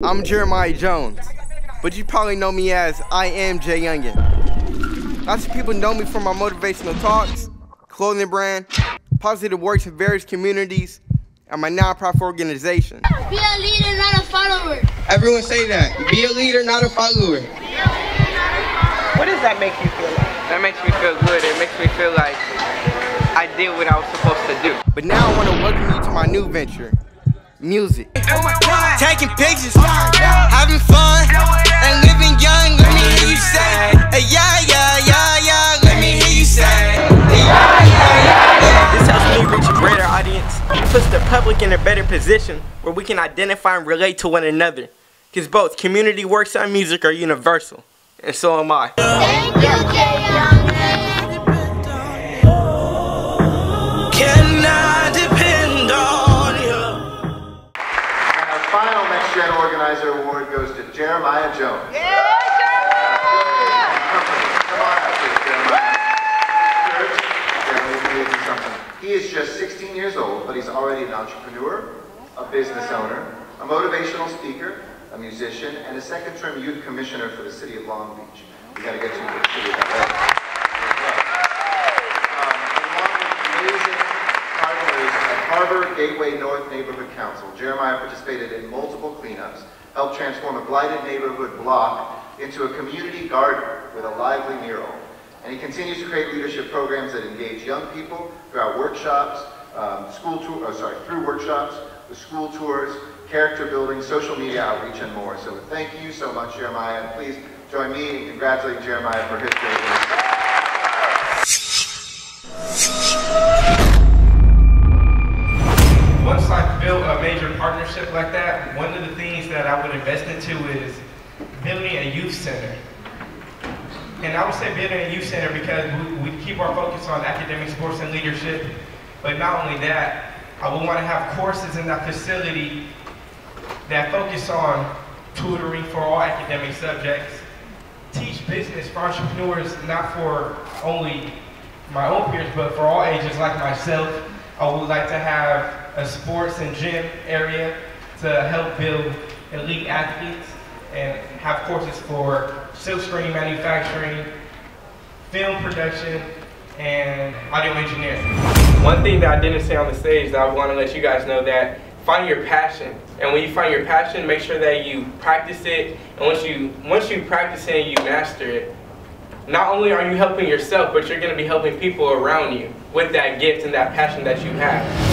I'm Jeremiah Jones, but you probably know me as I Am Jay Youngin. Lots of people know me for my motivational talks, clothing brand, positive works in various communities, and my nonprofit organization. Be a leader, not a follower. Everyone say that. Be a leader, not a follower. What does that make you feel like? That makes me feel good. It makes me feel like I did what I was supposed to do. But now I want to welcome you to my new venture, music. Taking pictures, having fun, and living young. Let me hear you say, yeah, yeah, yeah, yeah. Let me hear you say, yeah, yeah, yeah, yeah. This helps me reach a greater audience. It puts the public in a better position where we can identify and relate to one another. Because both community works and music are universal. And so am I. Thank you, Jay Youngin. Can I depend on you? And our final Next Gen Organizer Award goes to Jeremiah Jones. Yeah. He is just 16 years old, but he's already an entrepreneur, a business owner, a motivational speaker, a musician, and a second-term youth commissioner for the city of Long Beach. We got to get you to the city of LA. Along with amazing partners at Harbor Gateway North Neighborhood Council, Jeremiah participated in multiple cleanups, helped transform a blighted neighborhood block into a community garden with a lively mural. And he continues to create leadership programs that engage young people throughout workshops, through workshops, with school tours, character building, social media outreach, and more. So thank you so much, Jeremiah. And please join me in congratulating Jeremiah for his great work. Once I built a major partnership like that, one of the things that I would invest into is building a youth center. And I would say building a youth center because we keep our focus on academic sports and leadership. But not only that, I would want to have courses in that facility that focus on tutoring for all academic subjects, teach business for entrepreneurs, not for only my own peers, but for all ages like myself. I would like to have a sports and gym area to help build elite athletes and have courses for silkscreen manufacturing, film production, and audio engineering. One thing that I didn't say on the stage that I want to let you guys know that find your passion, and when you find your passion, make sure that you practice it. And once you practice it and you master it, not only are you helping yourself, but you're going to be helping people around you with that gift and that passion that you have.